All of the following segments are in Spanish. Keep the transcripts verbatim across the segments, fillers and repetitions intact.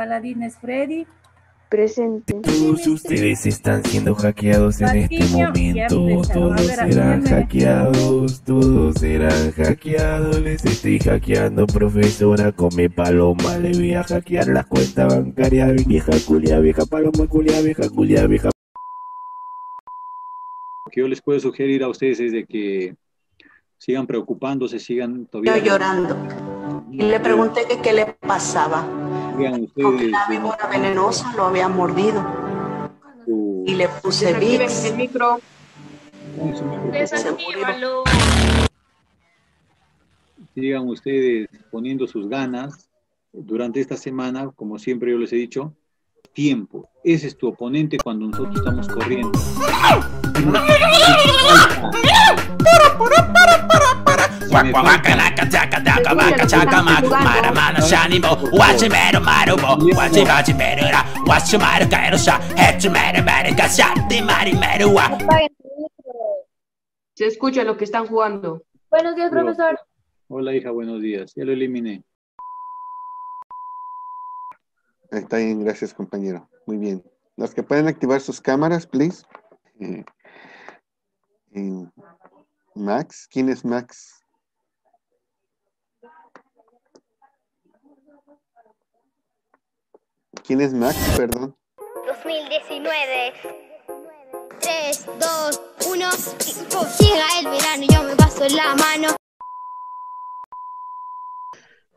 Paladines Freddy. Presente. Todos ustedes están siendo hackeados en este momento. Todos serán hackeados, todos serán hackeados. Les estoy hackeando, profesora, come paloma. Le voy a hackear las cuentas bancarias. Vieja culia, vieja paloma, culia, vieja culia, vieja. Lo que yo les puedo sugerir a ustedes es de que sigan preocupándose, sigan todavía... Estoy llorando. Y le pregunté que qué le pasaba. Porque la víbora venenosa lo había mordido uh, y le puse Vicks. El micro. Desactívalo. Sigan ustedes poniendo sus ganas durante esta semana, como siempre yo les he dicho, tiempo. Ese es tu oponente cuando nosotros estamos corriendo. Se escucha lo que están jugando. Buenos días, profesor. Hola, hija, buenos días. Ya lo eliminé. Está bien, gracias, compañero. Muy bien. Los que pueden activar sus cámaras, please. Eh, eh, Max, ¿quién es Max? ¿Quién es Max? Perdón. dos mil diecinueve. tres, dos, uno. Llega el verano y yo me paso la mano.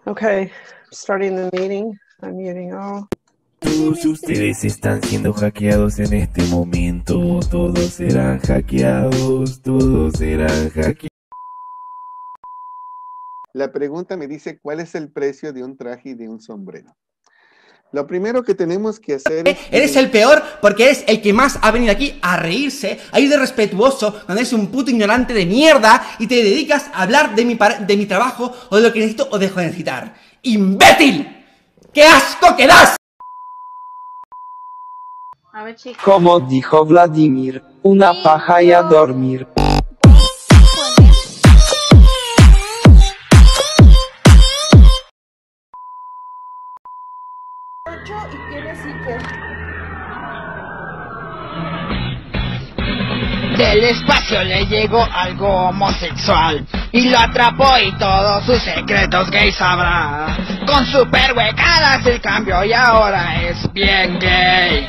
Okay, starting the meeting. I'm muting all. Todos ustedes están siendo hackeados en este momento. Todos serán hackeados. Todos serán hackeados. La pregunta me dice, ¿cuál es el precio de un traje y de un sombrero? Lo primero que tenemos que hacer es... Eres el peor porque eres el que más ha venido aquí a reírse, a ir de respetuoso, cuando eres un puto ignorante de mierda y te dedicas a hablar de mi, de mi trabajo o de lo que necesito o dejo de necesitar. ¡Imbécil! ¡Qué asco que das! A ver, chicos. Como dijo Vladimir, una sí, paja no. Y a dormir. Y tiene psique. Del espacio le llegó algo homosexual y lo atrapó y todos sus secretos gay sabrá. Con super huecadas el cambio y ahora es bien gay.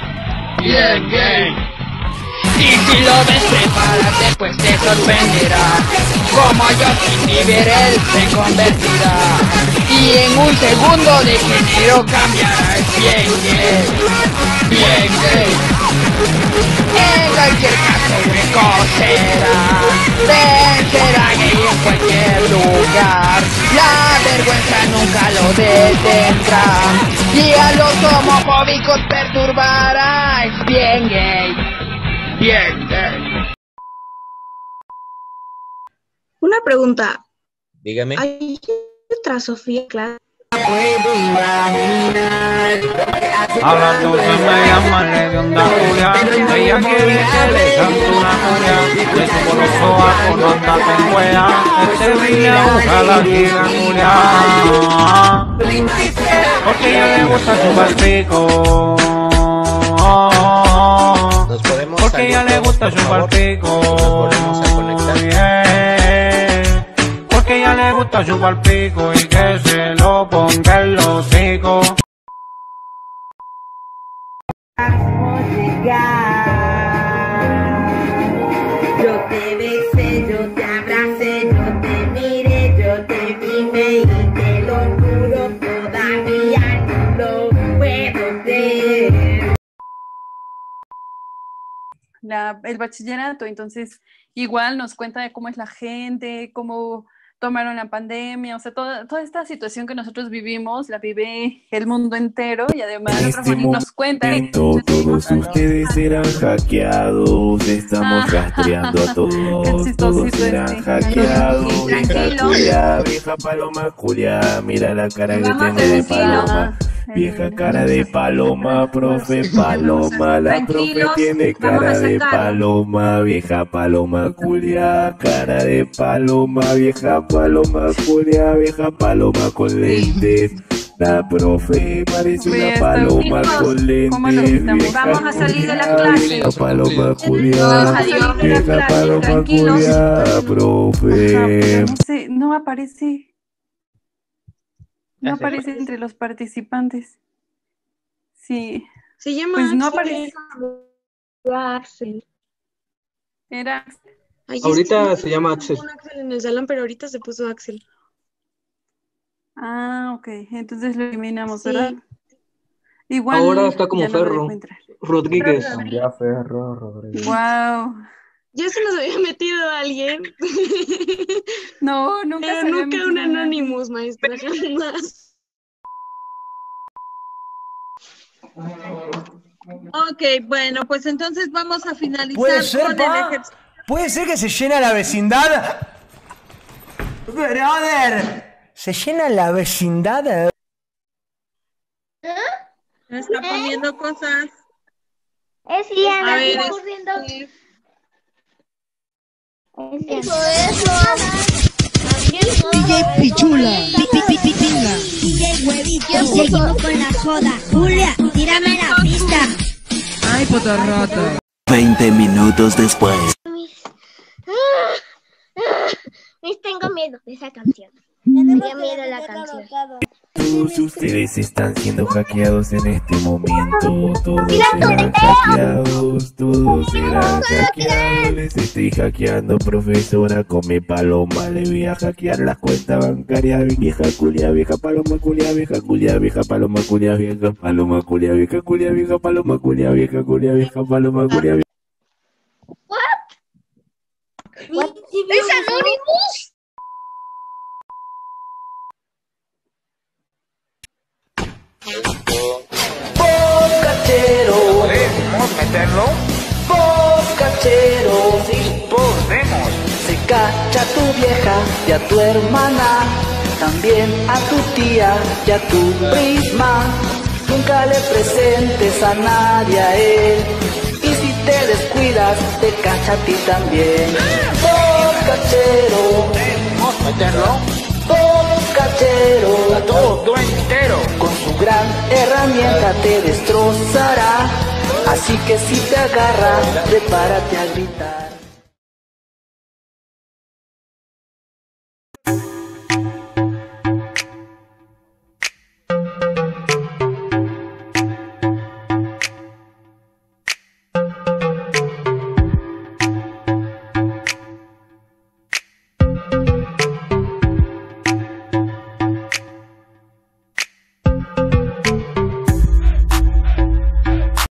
Bien gay. Y si lo ves prepárate pues te sorprenderá. Como Justin Bieber él se convertirá. Y en un segundo de género cambiará. Es bien gay. Bien gay. En cualquier caso hueco será. Vencerá gay en cualquier lugar. La vergüenza nunca lo detendrá. Y a los homofóbicos perturbará. Es bien gay. Bien, bien. Una pregunta. Dígame. ¿Hay otra Sofía Clara? Hablando que me llaman de onda curia. Ella quiere que le cante una curia. De su colosoa con onda penguea. Este río ojalá quiera curia. Porque ella le gusta su barbico. Porque ya le gusta chupar pico. Porque ya le gusta chupar pico y que se lo ponga el hocico. Yo te besé, yo te abracé, yo te miré, yo te mimé y te lo juro todavía no lo puedo creer. La, el bachillerato, entonces igual nos cuenta de cómo es la gente, cómo tomaron la pandemia, o sea, toda, toda esta situación que nosotros vivimos, la vive el mundo entero y además este otros nos cuentan. Todos ustedes serán hackeados, estamos rastreando a todos, todos serán hackeados, vieja Julia, vieja paloma Julia, mira la cara que tengo de paloma. Vieja cara de paloma, profe paloma, la profe tiene cara de paloma, vieja paloma culia, cara de paloma, vieja paloma culia, vieja paloma con lentes, La profe parece una paloma con lentes. Vamos a salir de la clase. La paloma Julia, vieja paloma Julia, profe. No sé, no aparece. No aparece entre los participantes. Sí. Se llama. Pues no aparece. Axel. Era Axel. Ay, ahorita es que se llama Axel. Un Axel en el salón, pero ahorita se puso Axel. Ah, ok. Entonces lo eliminamos, sí. ¿Verdad? Igual. Ahora está como Ferro. No Rodríguez. Ya Ferro, Rodríguez. Wow. Ya se nos había metido a alguien. No, nunca. Pero se nunca había un Anonymous, maestra. Jamás. Ok, bueno, pues entonces vamos a finalizar. ¿Puede ser, con pa? el ejercicio. ¿Puede ser que se llena la vecindad? ¡Brother! ¿Se llena la vecindad? ¿Eh? Me está poniendo ¿Eh? cosas. Es Liana, está ocurriendo. Es... Eso, eso. D J Pichula, Pipipitinga, D J Huevito, seguimos con la joda. Julia, tírame la pista. Ay, puta rata. veinte minutos después. Les tengo miedo de esa canción. Tengo miedo a la canción. Todos ustedes están siendo hackeados en este momento. Todos serán hackeados, todos serán hackeados. Les estoy hackeando, profesora, come paloma. Le voy a hackear la cuenta bancaria. Vieja culia, vieja paloma, culia, vieja culia, vieja paloma, culia, vieja paloma, culia, vieja culia, vieja paloma, culia, vieja culia, vieja paloma, culia. What? ¿Es Anonymous? Podcastero. ¿Podemos meterlo? Podcastero. Sí, podemos. Se cacha a tu vieja y a tu hermana, también a tu tía y a tu prima. Nunca le presentes a nadie a él. Te descuidas, te cacha a ti también. Podcastero. Debemos meterlo. Podcastero. A todo entero. Con su gran herramienta te destrozará. Así que si te agarra, prepárate a gritar.